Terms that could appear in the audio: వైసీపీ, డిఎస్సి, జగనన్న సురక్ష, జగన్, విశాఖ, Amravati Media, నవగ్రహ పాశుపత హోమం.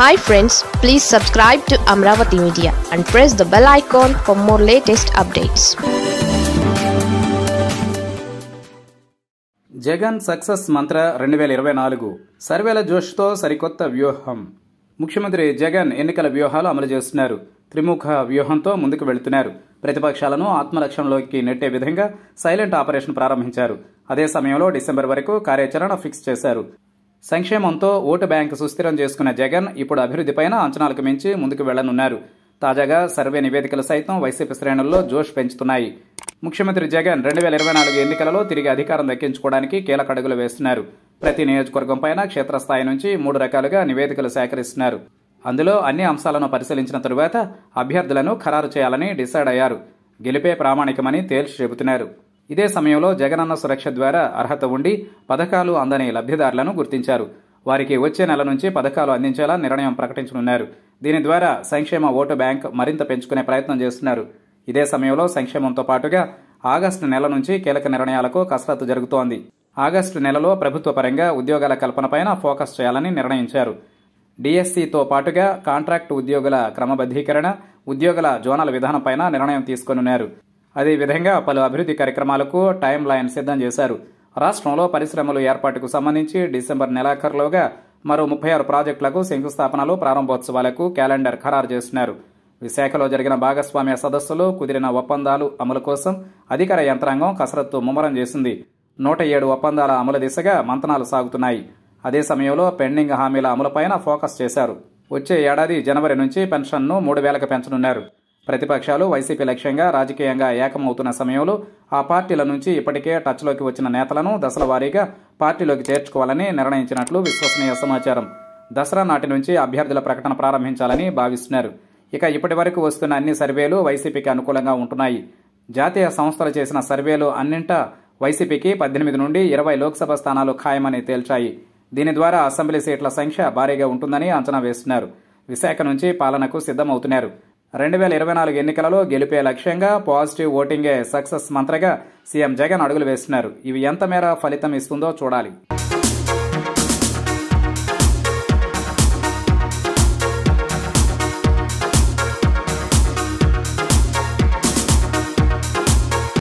Hi friends, please subscribe to Amravati Media and press the bell icon for more latest updates. Jagan success mantra 2024 Sarvela Joshto Sarikota Vyoham. Mukhyamantri Jagan Enikala Vyohalu Amalu Chestunnaru. Trimukha Vyohanto Munduku Veltunaru. ప్రతిపక్షాలను ఆత్మలక్ష్యంలోకి నెట్టే విధంగా silent operation ప్రారంభించారు. అదే సమయంలో December వరకు కార్యాచరణ fix చేశారు. సంక్షేమంతో vote bank సుస్థిరం చేసుకున్న జగన్ ఇప్పుడు అభివృద్ధిపైన అంచనాలకు మించి ముందుకు వెళ్లనున్నారు. తాజాగా సర్వే నివేదికలు సైతం వైసీపీ శ్రేణుల్లో జోష్ పెంచుతున్నాయి. ముఖ్యమంత్రి జగన్ 2024 ఎన్నికలలో తిరిగి అధికారం దక్కించుకోవడానికి కీలక అడుగులు వేస్తున్నారు. ప్రతి నియోజకవర్గంపైన క్షేత్రస్థాయి నుంచి 3 రకాలుగా నివేదికలు సేకరిస్తున్నారు. అందులో అన్ని అంశాలను పరిశీలించిన తరువాత అభ్యర్థులను ఖరారు చేయాలని డిసైడ్ అయ్యారు. గెలిపే ప్రామాణికమని తేల్చి చెబుతున్నారు. ఇదే సమయంలో జగనన్న సురక్ష ద్వారా అర్హత ఉండి పథకాలు అందని లబ్ధిదారులను గుర్తించారు. వారికి వచ్చే నెల నుంచి పథకాలు అందించేలా నిర్ణయం ప్రకటించనున్నారు. దీని ద్వారా సంక్షేమ ఓటు బ్యాంక్ మరింత పెంచుకునే ప్రయత్నం చేస్తున్నారు. ఇదే సమయంలో సంక్షేమంతో పాటుగా ఆగస్టు నెల నుంచి కీలక నిర్ణయాలకు కసరత్తు జరుగుతోంది. ఆగస్టు నెలలో ప్రభుత్వ పరంగా ఉద్యోగాల కల్పనపైన ఫోకస్ చేయాలని నిర్ణయించారు. డిఎస్సితో పాటుగా కాంట్రాక్టు ఉద్యోగుల క్రమబద్ధీకరణ, ఉద్యోగుల జోనల విధానంపైన నిర్ణయం తీసుకొనున్నారు. అదేవిధంగా పలు అభివృద్ధి కార్యక్రమాలకు టైం లైన్ సిద్ధం చేశారు. రాష్ట్రంలో పరిశ్రమలు ఏర్పాటుకు సంబంధించి డిసెంబర్ నెలాఖరులోగా మరో 36 ప్రాజెక్టులకు శంకుస్థాపనలు, ప్రారంభోత్సవాలకు క్యాలెండర్ ఖరారు చేస్తున్నారు. విశాఖలో జరిగిన భాగస్వామ్య సదస్సులో కుదిరిన ఒప్పందాలు అమలు కోసం అధికార యంత్రాంగం కసరత్తు ముమ్మరం చేసింది. 107 ఒప్పందాల అమలు దిశగా మంతనాలు సాగుతున్నాయి. అదే సమయంలో పెండింగ్ హామీల అమలుపైన ఫోకస్ చేశారు. వచ్చే ఏడాది జనవరి నుంచి పెన్షన్ను 3000కు పెంచనున్నారు. ప్రతిపక్షాలు వైసీపీ లక్ష్యంగా రాజకీయంగా ఏకమవుతున్న సమయంలో ఆ పార్టీల నుంచి ఇప్పటికే టచ్లోకి వచ్చిన నేతలను దశల వారీగా పార్టీలోకి చేర్చుకోవాలని నిర్ణయించినట్లు విశ్వసనీయ సమాచారం. దసరా నాటి నుంచి అభ్యర్థుల ప్రకటన ప్రారంభించాలని భావిస్తున్నారు. ఇక ఇప్పటి వరకు వస్తున్న అన్ని సర్వేలు వైసీపీకి అనుకూలంగా ఉంటున్నాయి. జాతీయ సంస్థలు చేసిన సర్వేలు అన్నింటా వైసీపీకి 18 నుంచి 20 లోక్సభ స్థానాలు ఖాయమని తేల్చాయి. దీని ద్వారా అసెంబ్లీ సీట్ల సంఖ్య భారీగా ఉంటుందని అంచనా వేస్తున్నారు. విశాఖ నుంచి పాలనకు సిద్ధమవుతున్నారు. 2024 ఎన్నికలలో గెలిపే లక్ష్యంగా పాజిటివ్ ఓటింగే సక్సెస్ మంత్రగా సీఎం జగన్ అడుగులు వేస్తున్నారు. ఇవి ఎంత మేర ఫలితం ఇస్తుందో చూడాలి.